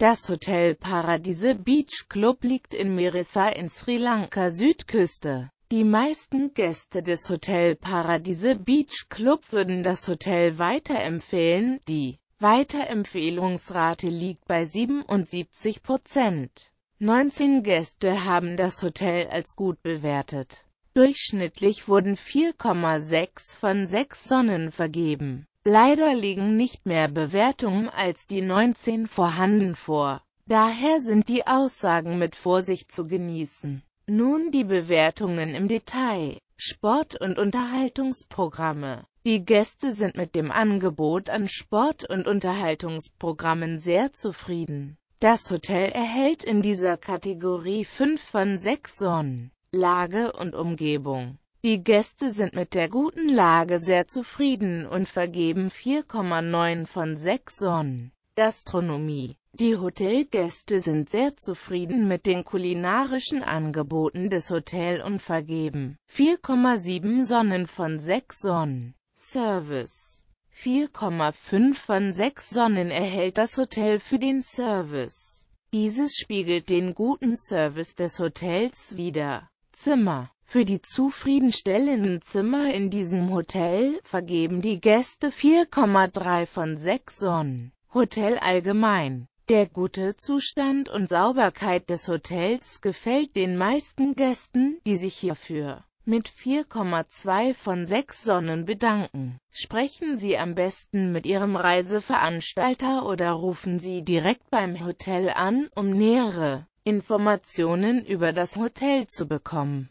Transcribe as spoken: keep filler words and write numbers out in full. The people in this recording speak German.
Das Hotel Paradise Beach Club liegt in Mirissa in Sri Lanka Südküste. Die meisten Gäste des Hotel Paradise Beach Club würden das Hotel weiterempfehlen, die Weiterempfehlungsrate liegt bei siebenundsiebzig Prozent. neunzehn Gäste haben das Hotel als gut bewertet. Durchschnittlich wurden vier Komma sechs von sechs Sonnen vergeben. Leider liegen nicht mehr Bewertungen als die neunzehn vorhanden vor. Daher sind die Aussagen mit Vorsicht zu genießen. Nun die Bewertungen im Detail. Sport- und Unterhaltungsprogramme. Die Gäste sind mit dem Angebot an Sport- und Unterhaltungsprogrammen sehr zufrieden. Das Hotel erhält in dieser Kategorie fünf von sechs Sonnen. Lage und Umgebung. Die Gäste sind mit der guten Lage sehr zufrieden und vergeben vier Komma neun von sechs Sonnen. Gastronomie. Die Hotelgäste sind sehr zufrieden mit den kulinarischen Angeboten des Hotels und vergeben vier Komma sieben Sonnen von sechs Sonnen. Service. vier Komma fünf von sechs Sonnen erhält das Hotel für den Service. Dieses spiegelt den guten Service des Hotels wider. Zimmer. Für die zufriedenstellenden Zimmer in diesem Hotel vergeben die Gäste vier Komma drei von sechs Sonnen. Hotel allgemein. Der gute Zustand und Sauberkeit des Hotels gefällt den meisten Gästen, die sich hierfür mit vier Komma zwei von sechs Sonnen bedanken. Sprechen Sie am besten mit Ihrem Reiseveranstalter oder rufen Sie direkt beim Hotel an, um nähere Informationen über das Hotel zu bekommen.